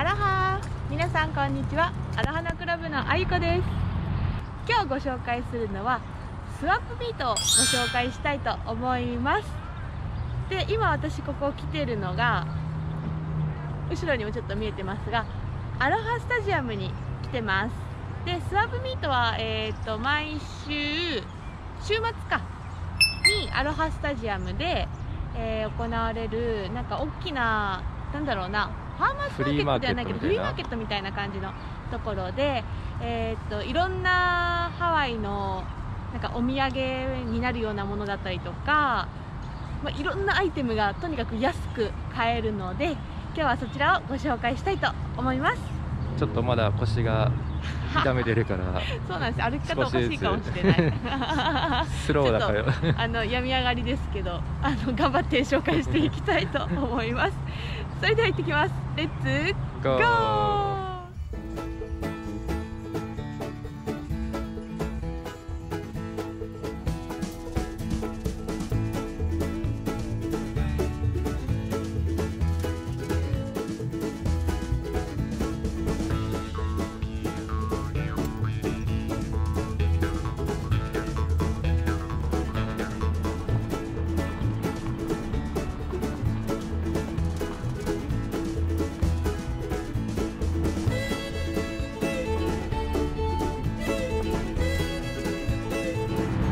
アロハ、皆さんこんにちは。アロハのクラブのあゆこです。今日ご紹介するのはスワップミートをご紹介したいと思います。で、今私ここ来てるのが、後ろにもちょっと見えてますが、アロハスタジアムに来てます。で、スワップミートは毎週週末かにアロハスタジアムで、行われるなんか大きななんだろうな。ファーマーズマーケットではないけどフリーマーケットみたいな感じのところで、いろんなハワイのなんかお土産になるようなものだったりとか、まあ、いろんなアイテムがとにかく安く買えるので、今日はそちらをご紹介したいと思います。ちょっとまだ腰が痛めてるからそうなんです、歩き方おかしいかもしれないスローだからちょっと病み上がりですけど、頑張って紹介していきたいと思いますそれでは行ってきます。レッツゴー。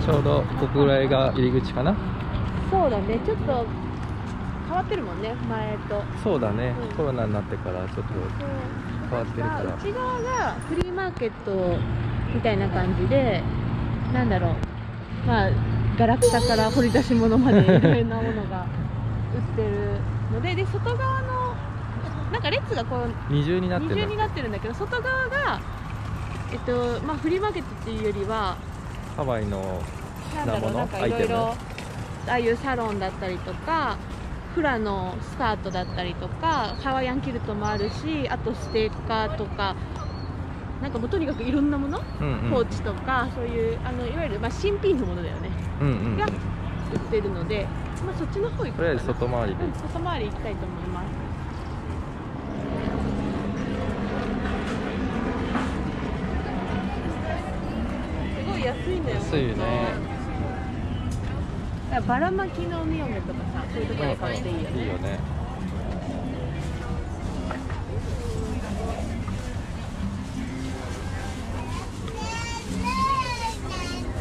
ちょうどここぐらいが入り口かな。そうだね、ちょっと変わってるもんね、前と。そうだね、コロナになってからちょっと変わってるから。内側がフリーマーケットみたいな感じで、なんだろう、まあガラクタから掘り出し物までいろいろなものが売ってるので、で外側のなんか列がこう二重になってるんだけど、外側がまあフリーマーケットっていうよりは。ハワイのなんだろう、なんかいろいろああいうサロンだったりとか、フラのスカートだったりとか、ハワイアンキルトもあるし、あとステッカーとか、なんかもうとにかくいろんなもの、ポーチとかそういういわゆるまあ新品のものだよね、が売ってるので、まあそっちの方行くかな。外回り、外回り行きたいと思います。安いよね。バラ巻きのお土産とかさ、そういうところで買っていいよね。いいよね。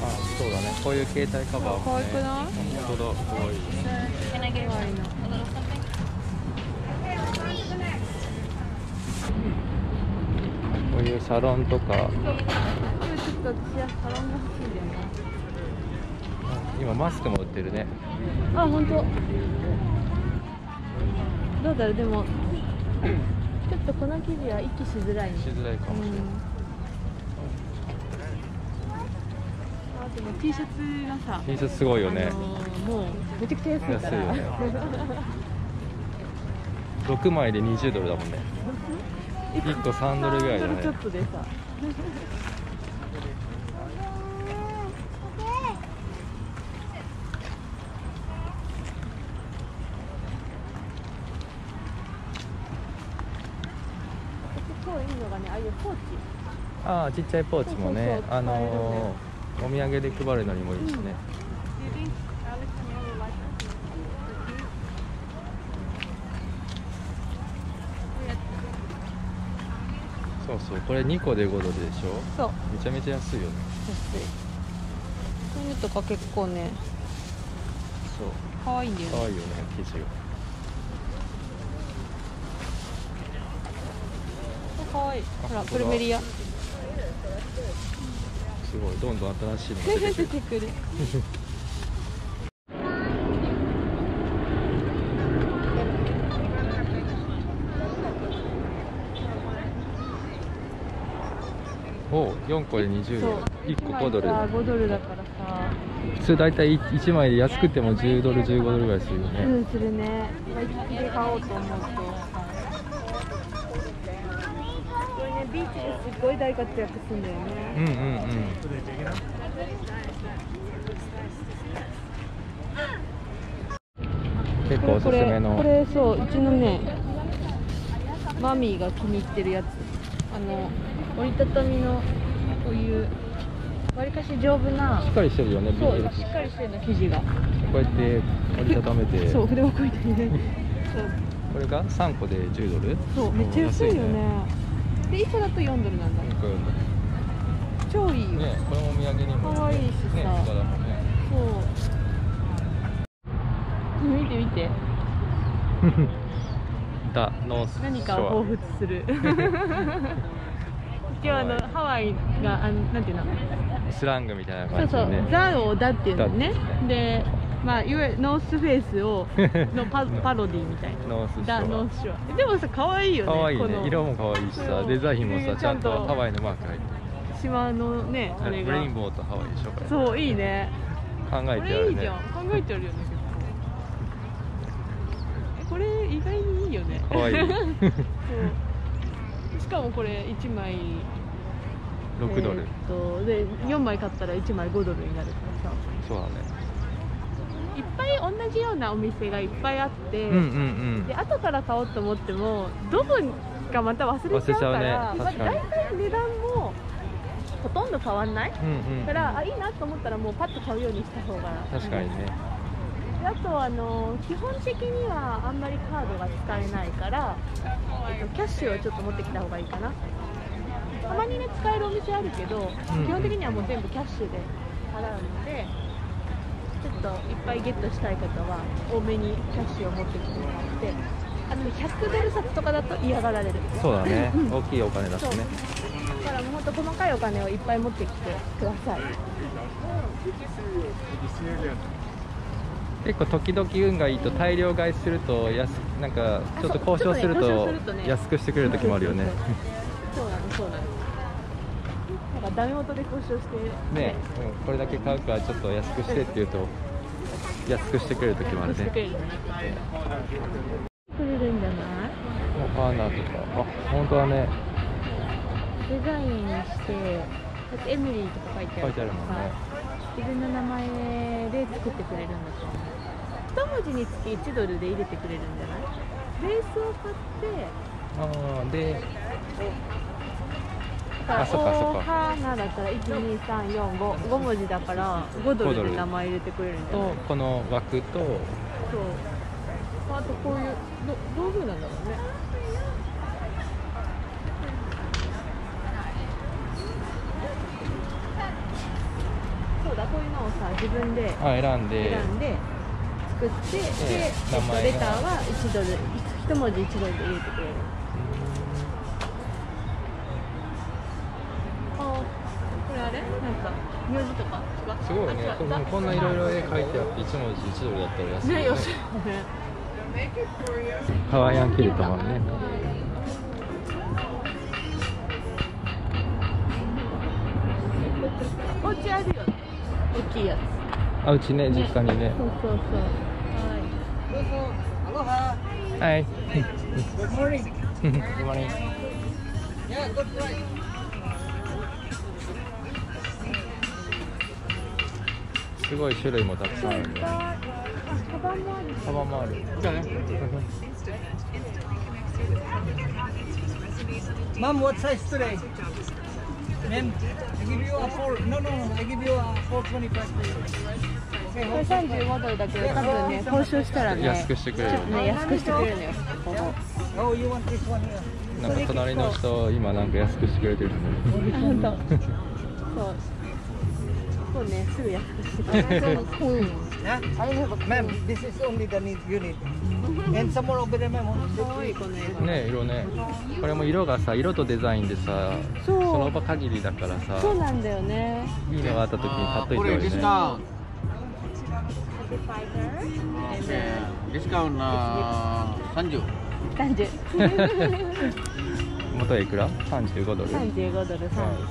あ、そうだね。こういう携帯カバーもね。可愛くない？本当だ、可愛い。可愛いな。こういうサロンとか。今マスクも売ってるね。あ、本当。どうだろう、でもちょっとこの生地は息しづらい、ね。しづらいかもしれない。あ、でも T シャツがさ。T シャツすごいよね。もうめちゃくちゃ安いから。安いよね。6枚で$20だもんね。1個$3ぐらいだね。ちょっとでさ。ああ、ちっちゃいポーチもね、お土産で配るのにもいいしね。そうそう、これ2個で$5でしょ。そう。めちゃめちゃ安いよね。安い。こういうとか結構ね。そう。可愛いんだよね。可愛いよね、生地が。可愛い。ほら、プルメリア。すごい、どんどん新しいのが出てくる。お、4個で$20。1個$5。$5だからさ。普通だいたい1枚で安くても$10、$15ぐらいするよね。うん、するね。ワイキキで買おうと思うと。ビーチですごい大活躍するんだよね。うんうんうん。結構おすすめの。これそう、うちのね、マミーが気に入ってるやつ、折りたたみのお湯、わりかし丈夫な、しっかりしてるよね。そう、しっかりしてるの、生地が。こうやって折りたためて。そう、筆箱みたいにね。これが3個で$10。そう、めっちゃ安いよね。で、1個だと$4なんだ。1個$4。超いいよ。ね、これもお土産にも。可愛いしさ。そう。見て見て。何かを彷彿する。今日ハワイがなんていうの？スラングみたいな感じで、ね、そうそう、ザをだっていうのね。で、まあいわゆるノースフェイスをのパロディみたいな。ノースショア。でもさ、可愛いよね。可愛いね。色も可愛いしさ、デザインもさ、ちゃんとハワイのマーク入ってる。島のね、あれがレインボーとハワイでしょ。そう、いいね。考えてあるね。これいいじゃん。考えてあるよね。これ意外にいいよね。可愛い。しかもこれ1枚$6。で4枚買ったら1枚$5になるからさ。そうだね。いっぱい同じようなお店がいっぱいあって、で後から買おうと思ってもどこかまた忘れちゃうから、だいたい値段もほとんど変わんない。からいいなと思ったらもうパッと買うようにした方が。確かにね。あと基本的にはあんまりカードが使えないから、キャッシュをちょっと持ってきた方がいいかな。たまにね使えるお店あるけど、基本的にはもう全部キャッシュで払うので、ちょっといっぱいゲットしたい方は多めにキャッシュを持ってきてもらって、$100札とかだと嫌がられる。そうだね。大きいお金だしね。だからもっと細かいお金をいっぱい持ってきてください。結構時々運がいいと大量買いするとなんかちょっと交渉すると安くしてくれる時もあるよね。そうなのそうなの。なんかダメ元で交渉してね、これだけ買うからちょっと安くしてって言うと安くしてくれる時もあるね。くれるんじゃない？カーナーとかあ本当だね。デザインして。エミリーとか書いてあるもんね。自分の名前で作ってくれるんだと思う。1文字につき$1で入れてくれるんじゃない？ベースを買って、オハナだったら1、2、3、4、5文字だから$5で名前入れてくれるんじゃない？とこの枠と、そう。あとこういう道具なんだろうね。こういうのをさ自分で選んで作って、でレターは$1、一文字$1で入れてくれる。あ、これあれ？なんか名字とかすごいね。こんないろいろ絵描いてあって1文字$1だったら安いね。ね、よし。ハワイアンキルトもね。お家あるよ。大きいやつ。あ、うちね、実家にね。そうそうそう。はい。どうぞ。アロハ。はい。Good morning。Good morning。Yeah, good flight。すごい種類もたくさんあるね。あ、カバンもある。カバンもある。じゃね。Mom, what size today?Ma'am, I give you a 4. No, I give you a 425. $35だけど多分ね、交渉したらね、安くしてくれるのよ。Oh, you want this one here? なんか隣の人今なんか安くしてくれてるね。本当。そう。そうね、すぐ安くしてくれる。Ma'am, this is only the need you need. And some more over there, ma'am. ね、色ね。これも色がさ、色とデザインでさ。その場限りだからさ。そうなんだよね。いいのがあった時に買っといておいてね。ディスカウント30。元いくら？$35。$35。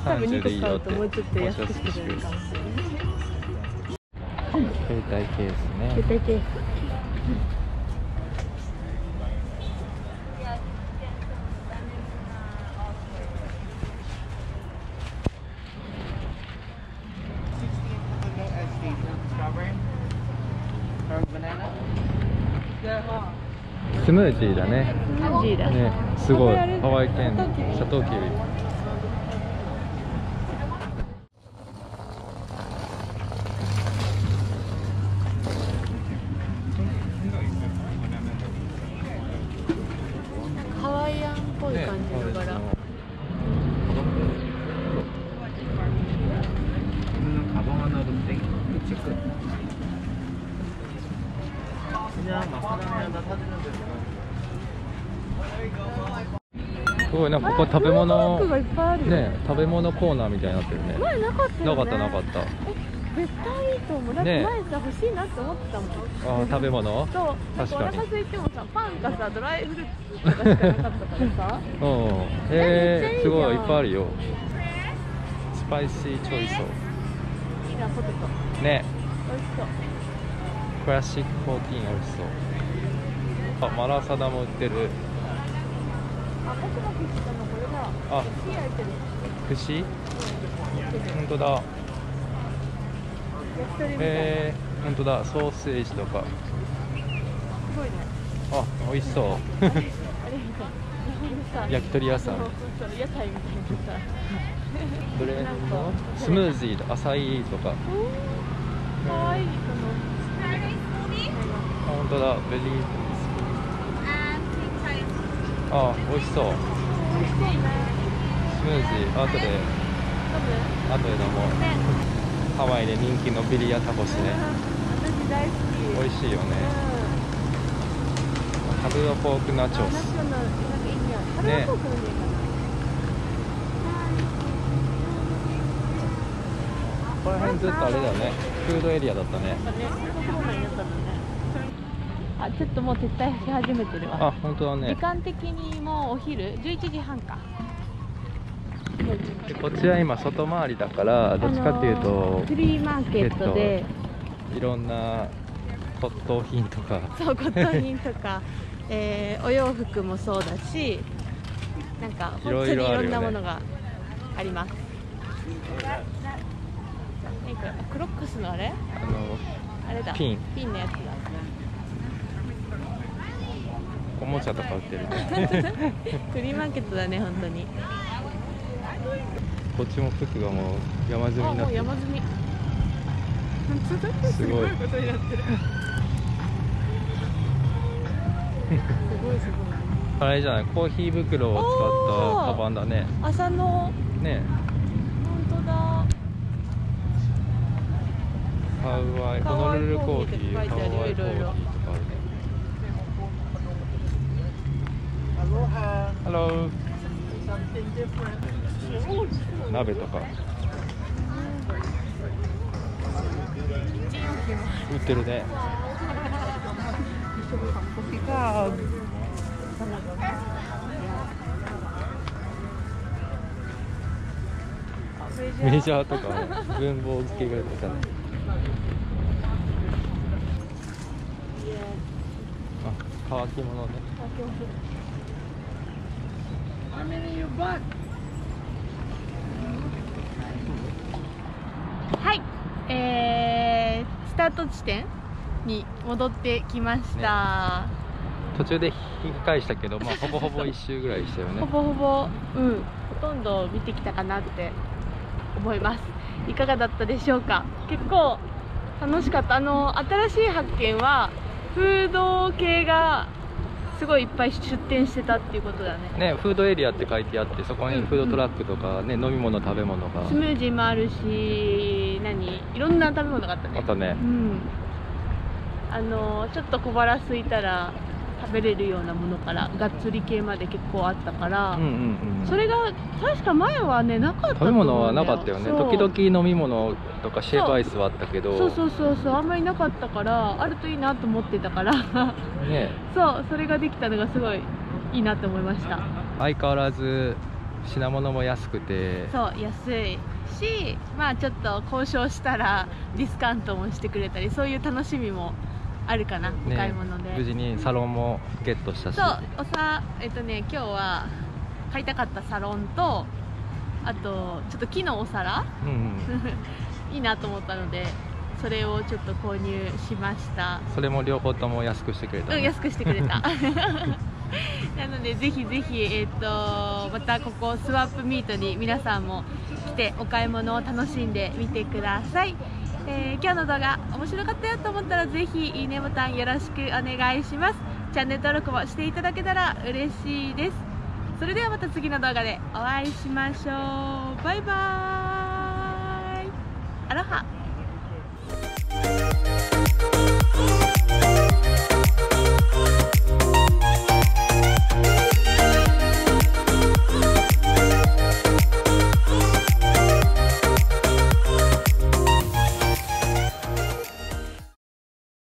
多分2個買うともうちょっと安くしてくれるかもしれない。携帯ケースね。携帯ケース。スムージーだね。すごい。ハワイ県シャトーキビ。ハワイアンっぽい感じだから。すごい、なんかここ食べ物ね、食べ物コーナーみたいになってるね。前なかったよね。なかった。絶対いいと思う。だって前さ、欲しいなって思ってたもん。あ、食べ物？そう。確かに。お腹空いてもさ、パンかさ、ドライフルーツとかしかなかったからさ。うん。すごいいっぱいあるよ。スパイシーチョイソー。いいな、ポテト。ね。美味しそう。クラシック14美味しそう。あ、マラサダも売ってる。あ、串？本当だ。本当だ、ソーセージとか。すごいね。あ、美味しそう。焼き鳥屋さん。どれ？スムージーとアサイーとか。可愛いこの。本当だ、ベリー。あ、美味しそう。スムージー、後で飲もう。ハワイで人気のビリヤタコシね。私大好き。美味しいよね。タブロポークナチョス。ね。ここら辺ずっとあれだよね。フードエリアだったね。あ、ちょっともう撤退し始めてるわ。あ、本当だね。時間的にもうお昼11時半か。でこちら今外回りだからどっちかっていうとフリーマーケットでいろんな骨董品とか、そう骨董品とかお洋服もそうだし、なんか本当にいろんなものがあります。なんかクロックスのあれだ。ピンのやつだ。おもちゃとか売ってるね。フリーマーケットだね、本当に。こっちも服がもう山積みになってる。すごいことになってる。すごい。あれじゃない、コーヒー袋を使ったカバンだね。朝の。ね。本当だ。ハワイ、ホノルルコーヒー、ハワイコーヒーとかあるね。Hello. 鍋とか売ってるね。メジャーとか文房具系が出てきたね。あ、乾き物ね。はい、スタート地点に戻ってきました、ね、途中で引き返したけど、まあ、ほぼほぼ1周ぐらいしたよね。ほぼ、ほとんど見てきたかなって思います。いかがだったでしょうか。結構楽しかった。新しい発見はフード系がすごいいっぱい出店してたっていうことだね。ね、フードエリアって書いてあって、そこにフードトラックとかね、飲み物食べ物が。スムージーもあるし、いろんな食べ物があったね。あったね。うん。ちょっと小腹空いたら食べれるようなものからがっつり系まで結構あったから、それが確か前はねなかったと思うんだよ。食べ物はなかったよね。時々飲み物とかシェイプアイスはあったけど、そう、あんまりなかったからあるといいなと思ってたからね。そう、それができたのがすごいいいなと思いました。相変わらず品物も安くて、そう安いし、まあちょっと交渉したらディスカウントもしてくれたり、そういう楽しみもあるかな、お買い物で。無事にサロンもゲットしたし。そう、今日は買いたかったサロンと、あとちょっと木のお皿、いいなと思ったので、それをちょっと購入しました。それも両方とも安くしてくれた、ね。安くしてくれた。なのでぜひぜひ、またここスワップミートに皆さんも来てお買い物を楽しんでみてください。今日の動画面白かったよと思ったらぜひいいねボタンよろしくお願いします。チャンネル登録もしていただけたら嬉しいです。それではまた次の動画でお会いしましょう。バイバーイ。アロハ。